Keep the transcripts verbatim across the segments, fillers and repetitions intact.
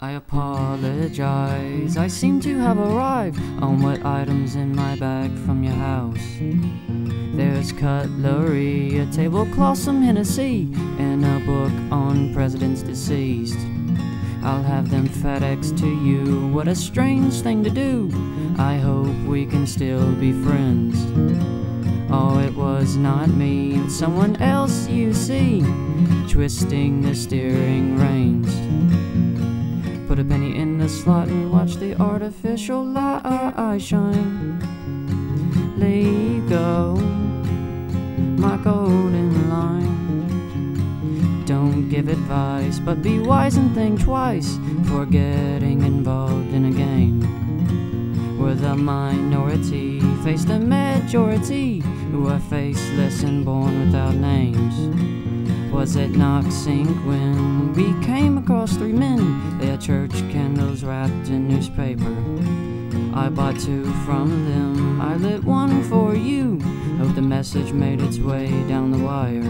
I apologize, I seem to have arrived on what items in my bag from your house. There's cutlery, a tablecloth, some Hennessy, and a book on presidents deceased. I'll have them FedExed to you, what a strange thing to do. I hope we can still be friends. Oh, it was not me, it's someone else you see, twisting the steering reins. Put a penny in the slot and watch the artificial light shine. Let go, my golden line. Don't give advice, but be wise and think twice before getting involved in a game where the minority face the majority, who are faceless and born without names. Was it not sink when we came across three men, their church candles wrapped in newspaper? I bought two from them, I lit one for you. Hope the message made its way down the wire.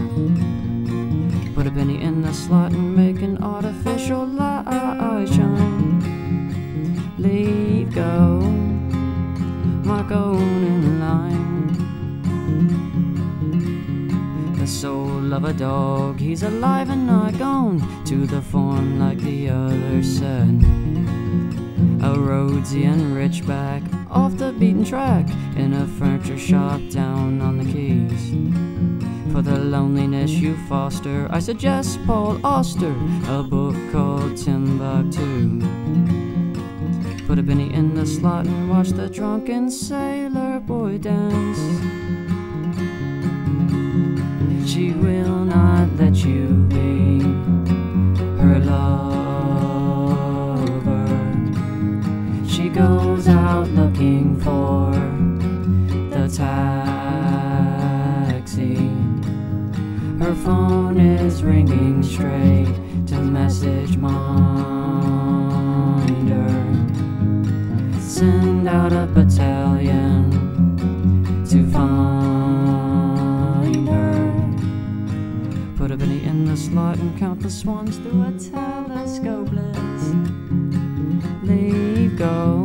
Put a penny in the slot and make an artificial light shine. Let go, my golden line. The soul of a dog, he's alive and not gone to the form like the other said. A Rhodesian Ridgeback off the beaten track in a furniture shop down on the quays. For the loneliness you foster, I suggest Paul Auster, a book called Timbuktu. Put a penny in the slot and watch the drunken sailor boy dance. She will not let you be her lover. She goes out looking for the taxi. Her phone is ringing straight to Message Minder. Send out a battalion to find her. Put a penny in the slot and count the swans through a telescope lens. Leave go.